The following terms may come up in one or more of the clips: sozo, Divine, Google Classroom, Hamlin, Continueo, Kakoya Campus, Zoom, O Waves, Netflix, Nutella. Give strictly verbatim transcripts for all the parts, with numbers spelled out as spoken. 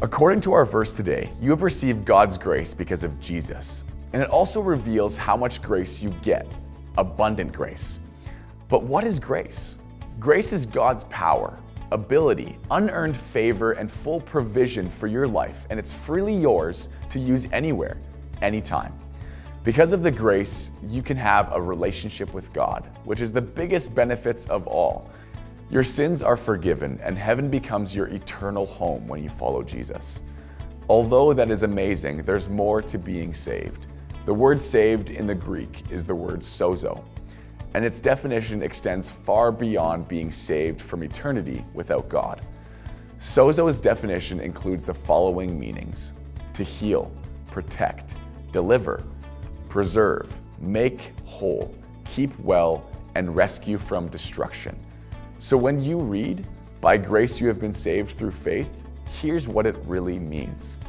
According to our verse today, you have received God's grace because of Jesus. And it also reveals how much grace you get, abundant grace. But what is grace? Grace is God's power, ability, unearned favor, and full provision for your life, and it's freely yours to use anywhere, anytime. Because of the grace, you can have a relationship with God, which is the biggest benefits of all. Your sins are forgiven, and heaven becomes your eternal home when you follow Jesus. Although that is amazing, there's more to being saved. The word saved in the Greek is the word sozo, and its definition extends far beyond being saved from eternity without God. Sozo's definition includes the following meanings: to heal, protect, deliver, preserve, make whole, keep well, and rescue from destruction. So when you read, "By grace you have been saved through faith," here's what it really means.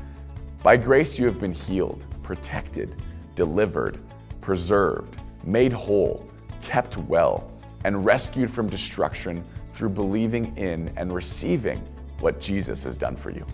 By grace you have been healed, protected, delivered, preserved, made whole, kept well, and rescued from destruction through believing in and receiving what Jesus has done for you.